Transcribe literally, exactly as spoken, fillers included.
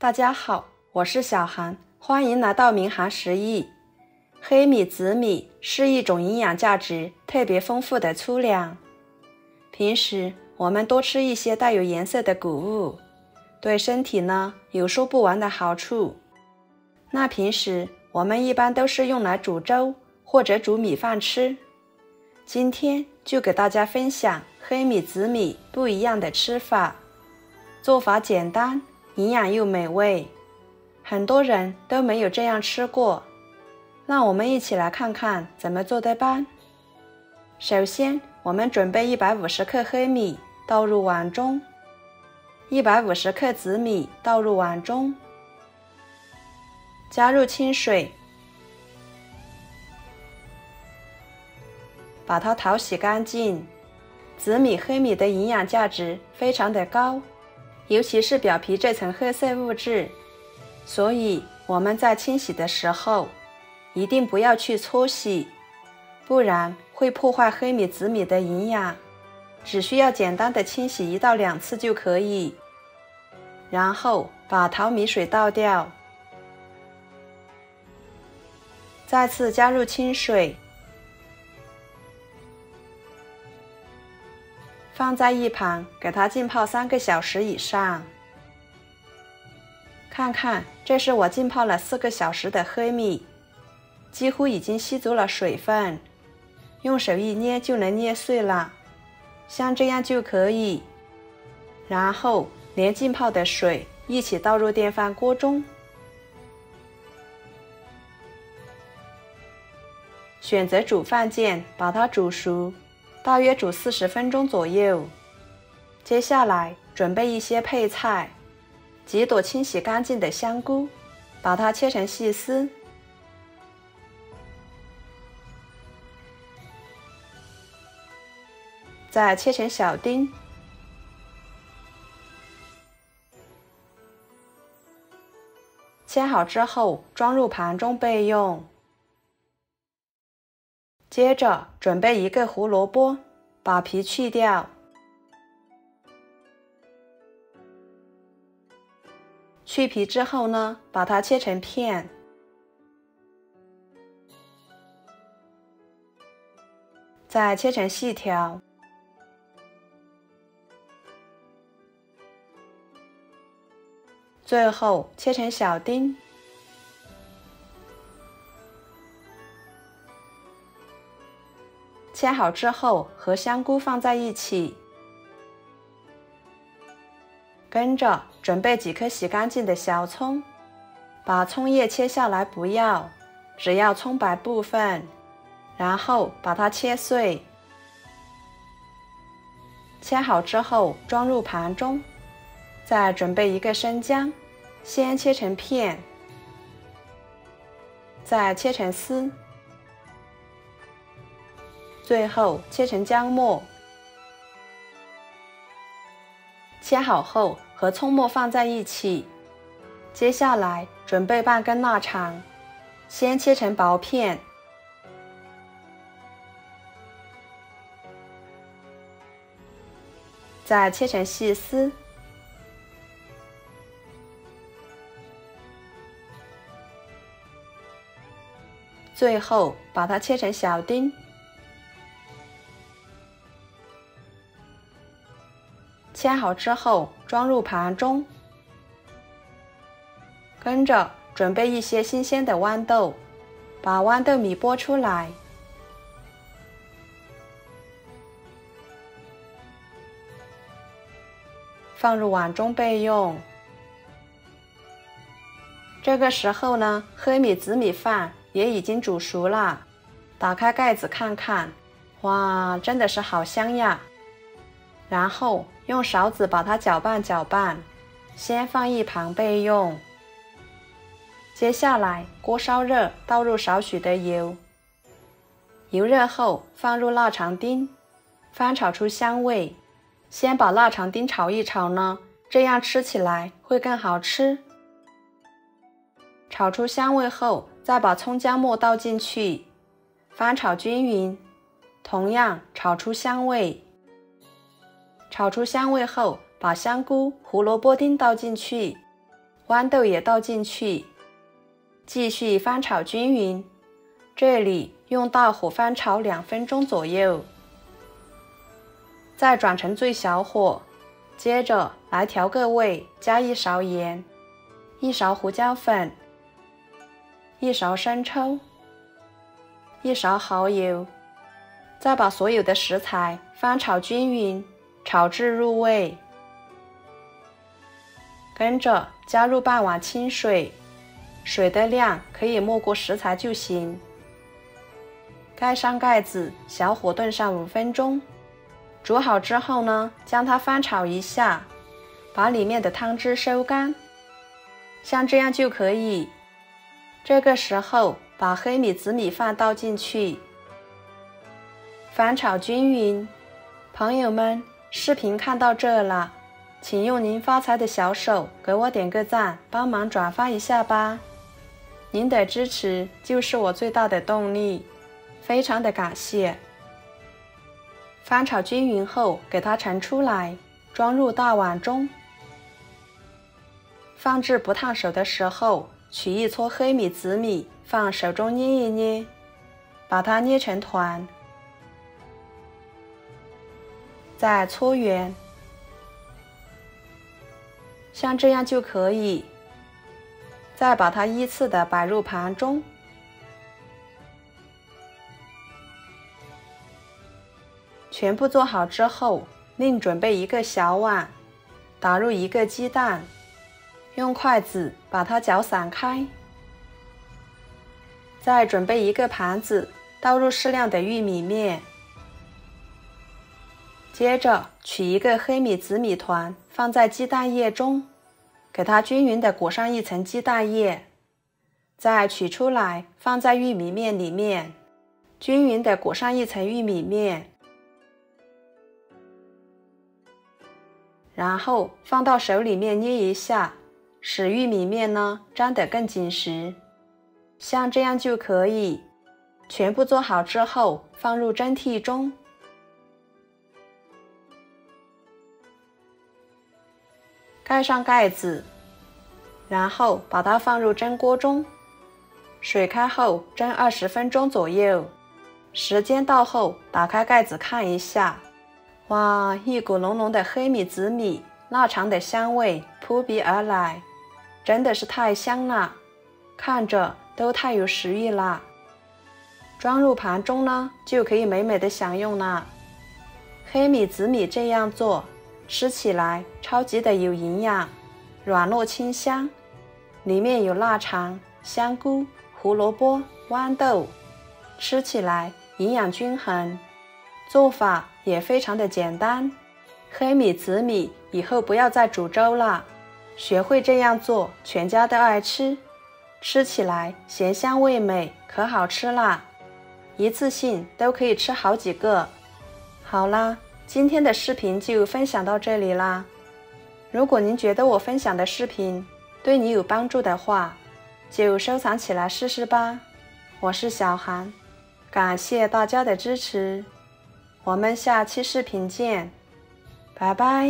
大家好，我是小韩，欢迎来到民韩十亿。黑米、紫米是一种营养价值特别丰富的粗粮。平时我们多吃一些带有颜色的谷物，对身体呢有说不完的好处。那平时我们一般都是用来煮粥或者煮米饭吃。今天就给大家分享黑米、紫米不一样的吃法，做法简单。 营养又美味，很多人都没有这样吃过。让我们一起来看看怎么做的吧。首先，我们准备一百五十克黑米，倒入碗中；一百五十克紫米倒入碗中，加入清水，把它淘洗干净。紫米、黑米的营养价值非常的高。 尤其是表皮这层黑色物质，所以我们在清洗的时候，一定不要去搓洗，不然会破坏黑米、紫米的营养。只需要简单的清洗一到两次就可以。然后把淘米水倒掉，再次加入清水，放在一旁，给它浸泡三个小时以上。看看，这是我浸泡了四个小时的黑米，几乎已经吸足了水分，用手一捏就能捏碎了，像这样就可以。然后连浸泡的水一起倒入电饭锅中，选择煮饭键，把它煮熟。 大约煮四十分钟左右。接下来准备一些配菜，几朵清洗干净的香菇，把它切成细丝，再切成小丁，切好之后装入盘中备用。 接着准备一个胡萝卜，把皮去掉，去皮之后呢，把它切成片，再切成细条，最后切成小丁。 切好之后，和香菇放在一起，跟着准备几颗洗干净的小葱，把葱叶切下来不要，只要葱白部分，然后把它切碎。切好之后装入盘中，再准备一个生姜，先切成片，再切成丝。 最后切成姜末，切好后和葱末放在一起。接下来准备半根腊肠，先切成薄片，再切成细丝，最后把它切成小丁。 切好之后装入盘中，跟着准备一些新鲜的豌豆，把豌豆米剥出来，放入碗中备用。这个时候呢，黑米、紫米饭也已经煮熟了，打开盖子看看，哇，真的是好香呀！ 然后用勺子把它搅拌搅拌，先放一旁备用。接下来锅烧热，倒入少许的油，油热后放入腊肠丁，翻炒出香味。先把腊肠丁炒一炒呢，这样吃起来会更好吃。炒出香味后，再把葱姜末倒进去，翻炒均匀，同样炒出香味。 炒出香味后，把香菇、胡萝卜丁倒进去，豌豆也倒进去，继续翻炒均匀。这里用大火翻炒两分钟左右，再转成最小火。接着来调个味，加一勺盐、一勺胡椒粉、一勺生抽、一勺蚝油，再把所有的食材翻炒均匀，炒至入味。 跟着加入半碗清水，水的量可以没过食材就行。盖上盖子，小火炖上五分钟。煮好之后呢，将它翻炒一下，把里面的汤汁收干。像这样就可以。这个时候，把黑米、紫米饭倒进去，翻炒均匀。朋友们，视频看到这了。 请用您发财的小手给我点个赞，帮忙转发一下吧！您的支持就是我最大的动力，非常的感谢。翻炒均匀后，给它盛出来，装入大碗中。放置不烫手的时候，取一撮黑米、紫米，放手中捏一捏，把它捏成团，再搓圆。 像这样就可以，再把它依次的摆入盘中。全部做好之后，另准备一个小碗，打入一个鸡蛋，用筷子把它搅散开。再准备一个盘子，倒入适量的玉米面。 接着取一个黑米、紫米团，放在鸡蛋液中，给它均匀的裹上一层鸡蛋液，再取出来放在玉米面里面，均匀的裹上一层玉米面，然后放到手里面捏一下，使玉米面呢粘得更紧实。像这样就可以。全部做好之后，放入蒸屉中。 盖上盖子，然后把它放入蒸锅中，水开后蒸二十分钟左右。时间到后，打开盖子看一下，哇，一股浓浓的黑米、紫米、腊肠的香味扑鼻而来，真的是太香了，看着都太有食欲啦。装入盘中呢，就可以美美的享用啦。黑米、紫米这样做。 吃起来超级的有营养，软糯清香，里面有腊肠、香菇、胡萝卜、豌豆，吃起来营养均衡，做法也非常的简单。黑米、紫米以后不要再煮粥了，学会这样做，全家都爱吃，吃起来咸香味美，可好吃啦！一次性都可以吃好几个。好啦。 今天的视频就分享到这里啦！如果您觉得我分享的视频对你有帮助的话，就收藏起来试试吧。我是小韩，感谢大家的支持，我们下期视频见，拜拜。